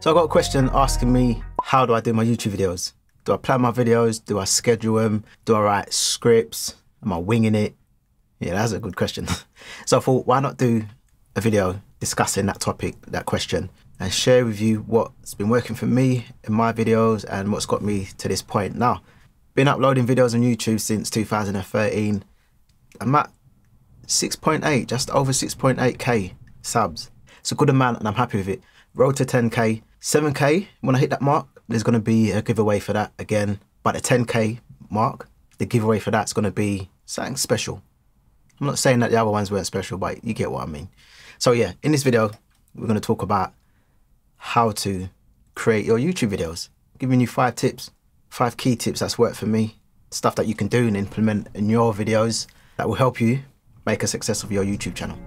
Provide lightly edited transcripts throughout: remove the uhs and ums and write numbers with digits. So I got a question asking me, how do I do my YouTube videos? Do I plan my videos? Do I schedule them? Do I write scripts? Am I winging it? Yeah, that's a good question. So I thought, why not do a video discussing that topic, that question, and share with you what's been working for me in my videos and what's got me to this point now. Been uploading videos on YouTube since 2013. I'm at 6.8, just over 6.8K subs. It's a good amount and I'm happy with it. Road to 10K, 7K, when I hit that mark, there's gonna be a giveaway for that again. But the 10K mark, the giveaway for that's gonna be something special. I'm not saying that the other ones weren't special, but you get what I mean. So yeah, in this video, we're gonna talk about how to create your YouTube videos. I'm giving you 5 tips, 5 key tips that's worked for me. Stuff that you can do and implement in your videos that will help you make a success of your YouTube channel.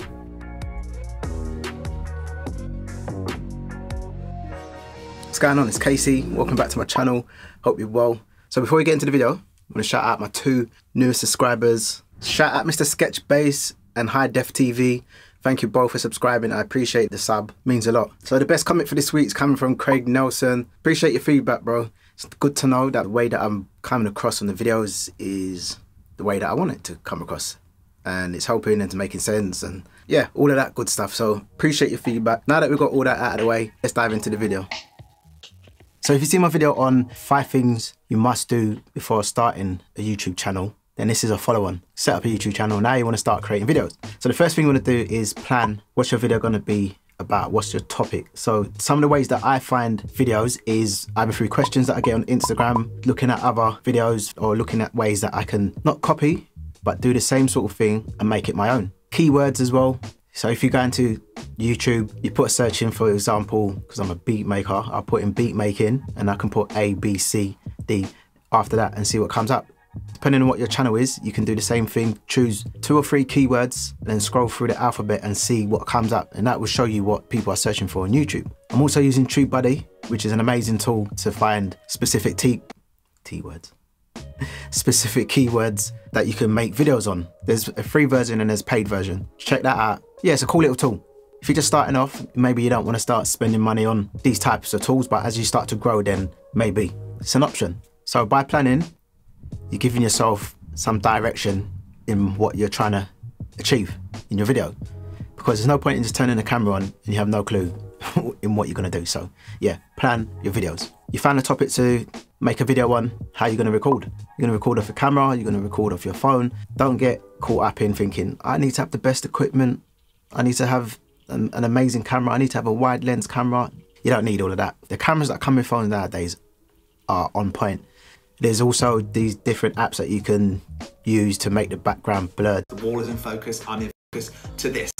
What's going on? It's Casey. Welcome back to my channel. Hope you're well. So before we get into the video, I'm gonna shout out my 2 newest subscribers. Shout out Mr. Sketchbase and High Def TV. Thank you both for subscribing. I appreciate the sub. Means a lot. So the best comment for this week is coming from Craig Nelson. Appreciate your feedback, bro. It's good to know that the way that I'm coming across on the videos is the way that I want it to come across. And it's helping and making sense and yeah, all of that good stuff. So appreciate your feedback. Now that we've got all that out of the way, let's dive into the video. So if you see my video on 5 things you must do before starting a YouTube channel, then this is a follow-on. Set up a YouTube channel, now you want to start creating videos. So the first thing you want to do is plan what's your video going to be about, what's your topic. So some of the ways that I find videos is either through questions that I get on Instagram, looking at other videos, or looking at ways that I can not copy, but do the same sort of thing and make it my own. Keywords as well. So if you go into YouTube, you put a search in, for example, because I'm a beat maker, I'll put in beat making and I can put A, B, C, D after that and see what comes up. Depending on what your channel is, you can do the same thing. Choose 2 or 3 keywords, then scroll through the alphabet and see what comes up. And that will show you what people are searching for on YouTube. I'm also using TubeBuddy, which is an amazing tool to find specific specific keywords that you can make videos on. There's a free version and there's a paid version. Check that out. Yeah, it's a cool little tool. If you're just starting off, maybe you don't want to start spending money on these types of tools, but as you start to grow, then maybe it's an option. So by planning, you're giving yourself some direction in what you're trying to achieve in your video, because there's no point in just turning the camera on and you have no clue in what you're going to do. So yeah, plan your videos. You found a topic to make a video on, how you're going to record. You're going to record off a camera, you're going to record off your phone. Don't get caught up in thinking, I need to have the best equipment. I need to have an amazing camera. I need to have a wide lens camera. You don't need all of that. The cameras that come with phones nowadays are on point. There's also these different apps that you can use to make the background blurred. The wall is in focus, I'm in focus to this.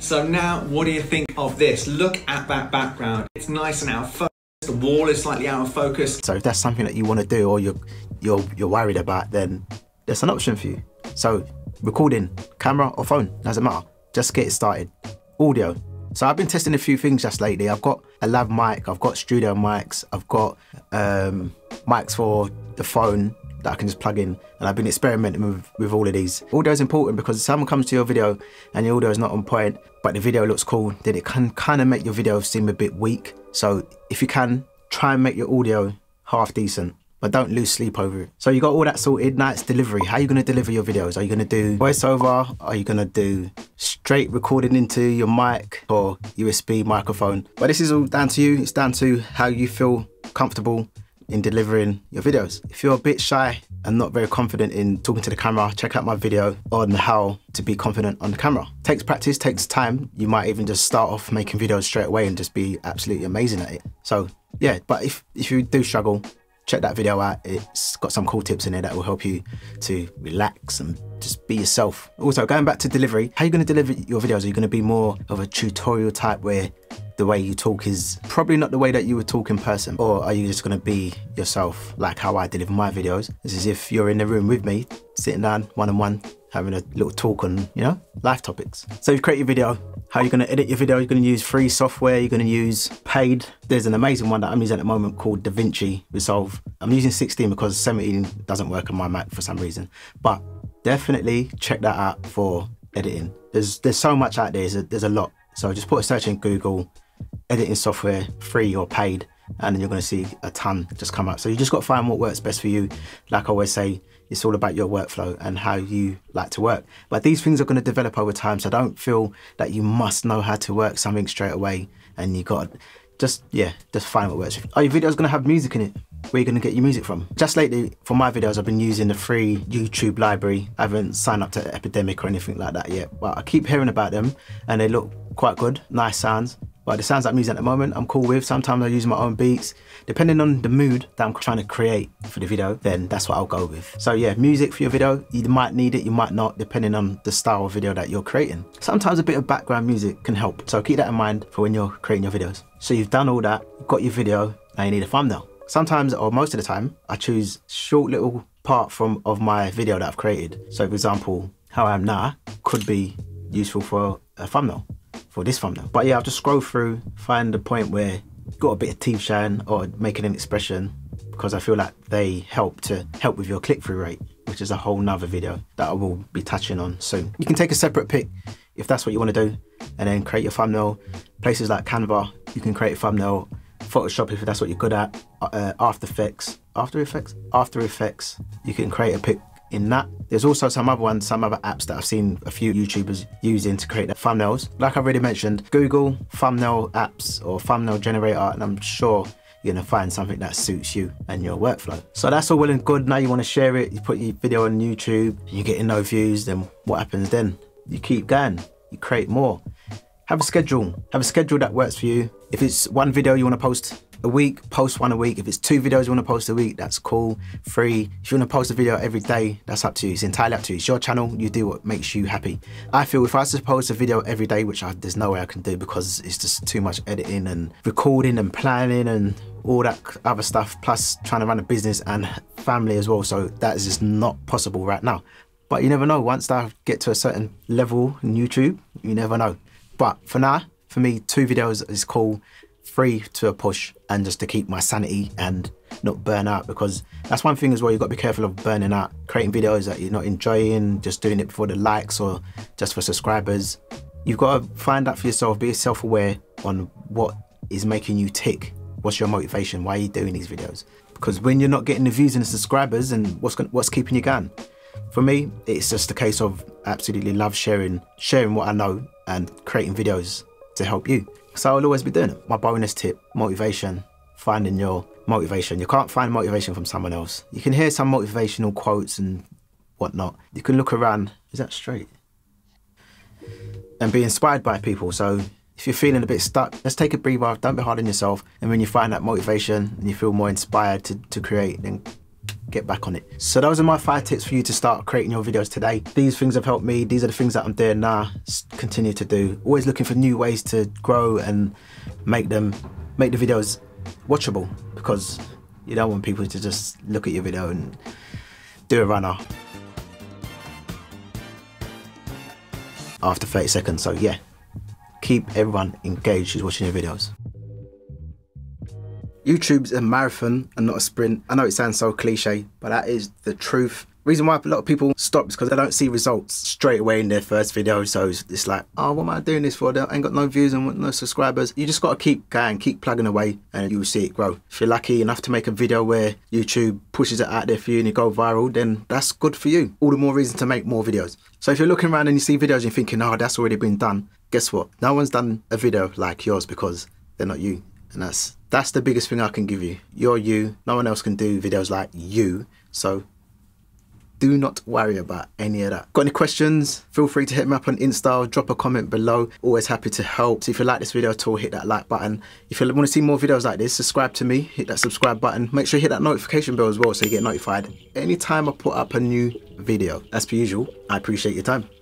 So now, what do you think of this? Look at that background. It's nice and out of focus. The wall is slightly out of focus. So if that's something that you want to do or you're worried about, then that's an option for you. So recording, camera or phone, doesn't matter. Just get it started. Audio. So I've been testing a few things just lately. I've got a lav mic, I've got studio mics, I've got mics for the phone that I can just plug in, and I've been experimenting with all of these. Audio is important because if someone comes to your video and your audio is not on point, but the video looks cool, then it can kind of make your video seem a bit weak. So if you can, try and make your audio half decent, but don't lose sleep over it. So you got all that sorted. Now it's delivery. How are you gonna deliver your videos? Are you gonna do voiceover? Are you gonna do straight recording into your mic or USB microphone? But this is all down to you. It's down to how you feel comfortable in delivering your videos. If you're a bit shy and not very confident in talking to the camera, check out my video on how to be confident on the camera. Takes practice, takes time. You might even just start off making videos straight away and just be absolutely amazing at it. So yeah, but if you do struggle, check that video out. It's got some cool tips in there that will help you to relax and just be yourself. Also, going back to delivery, how are you gonna deliver your videos? Are you gonna be more of a tutorial type where the way you talk is probably not the way that you would talk in person? Or are you just gonna be yourself, like how I deliver my videos? This is if you're in the room with me, sitting down, one-on-one, having a little talk on, you know, life topics. So you've created your video. How are you gonna edit your video? You're gonna use free software, you're gonna use paid. There's an amazing one that I'm using at the moment called DaVinci Resolve. I'm using 16 because 17 doesn't work on my Mac for some reason, but definitely check that out for editing. There's so much out there, there's a lot. So just put a search in Google, editing software, free or paid, and then you're going to see a ton just come up. So you just got to find what works best for you. Like I always say, it's all about your workflow and how you like to work. But these things are going to develop over time, so don't feel that you must know how to work something straight away. And you got to just find what works. Are your videos going to have music in it? Where are you going to get your music from? Just lately, for my videos, I've been using the free YouTube library. I haven't signed up to Epidemic or anything like that yet, but I keep hearing about them and they look quite good, nice sounds. But the sounds like music at the moment, I'm cool with. Sometimes I use my own beats. Depending on the mood that I'm trying to create for the video, then that's what I'll go with. So yeah, music for your video, you might need it, you might not, depending on the style of video that you're creating. Sometimes a bit of background music can help. So keep that in mind for when you're creating your videos. So you've done all that, you've got your video, now you need a thumbnail. Sometimes, or most of the time, I choose short little part of my video that I've created. So for example, how I am now could be useful for a thumbnail. For this thumbnail. But yeah, I'll just scroll through, find the point where you've got a bit of teeth shine or making an expression, because I feel like they help with your click-through rate, which is a whole nother video that I will be touching on soon. You can take a separate pic if that's what you want to do, and then create your thumbnail. Places like Canva, you can create a thumbnail. Photoshop, if that's what you're good at. After Effects, you can create a pic in that. There's also some other ones, some other apps that I've seen a few YouTubers using to create their thumbnails. Like I already mentioned, Google thumbnail apps or thumbnail generator, and I'm sure you're gonna find something that suits you and your workflow. So that's all well and good. Now you wanna share it, you put your video on YouTube, and you're getting no views, then what happens then? You keep going, you create more. Have a schedule that works for you. If it's one video you wanna post a week, post one a week. If it's two videos you want to post a week, that's cool. Three, if you want to post a video every day, that's up to you. It's entirely up to you. It's your channel. You do what makes you happy. I feel if I was to post a video every day, which there's no way I can do because it's just too much editing and recording and planning and all that other stuff, plus trying to run a business and family as well. So that is just not possible right now. But you never know. Once I get to a certain level in YouTube, you never know. But for now, for me, two videos is cool. Free to a push, and just to keep my sanity and not burn out, because that's one thing as well, you've got to be careful of burning out, creating videos that you're not enjoying, just doing it for the likes or just for subscribers. You've got to find out for yourself, be self-aware on what is making you tick, what's your motivation, why are you doing these videos? Because when you're not getting the views and the subscribers, and what's keeping you going? For me, it's just a case of absolutely love sharing what I know and creating videos to help you. So I'll always be doing it. My bonus tip, motivation, finding your motivation. You can't find motivation from someone else. You can hear some motivational quotes and whatnot. You can look around, is that straight? And be inspired by people. So if you're feeling a bit stuck, let's take a breather, don't be hard on yourself. And when you find that motivation and you feel more inspired to create, then get back on it. So those are my 5 tips for you to start creating your videos today. These things have helped me. These are the things that I'm doing now, continue to do. Always looking for new ways to grow and make the videos watchable, because you don't want people to just look at your video and do a runner after 30 seconds. So yeah, keep everyone engaged who's watching your videos. YouTube's a marathon and not a sprint. I know it sounds so cliche, but that is the truth. Reason why a lot of people stop is because they don't see results straight away in their first video. So it's like, oh, what am I doing this for? I ain't got no views and no subscribers. You just got to keep going, keep plugging away, and you'll see it grow. If you're lucky enough to make a video where YouTube pushes it out there for you and you go viral, then that's good for you. All the more reason to make more videos. So if you're looking around and you see videos and you're thinking, oh, that's already been done. Guess what? No one's done a video like yours because they're not you. And that's the biggest thing I can give you. You're you, no one else can do videos like you. So do not worry about any of that. Got any questions? Feel free to hit me up on Insta, drop a comment below. Always happy to help. So if you like this video at all, hit that like button. If you want to see more videos like this, subscribe to me, hit that subscribe button. Make sure you hit that notification bell as well so you get notified anytime I put up a new video. As per usual, I appreciate your time.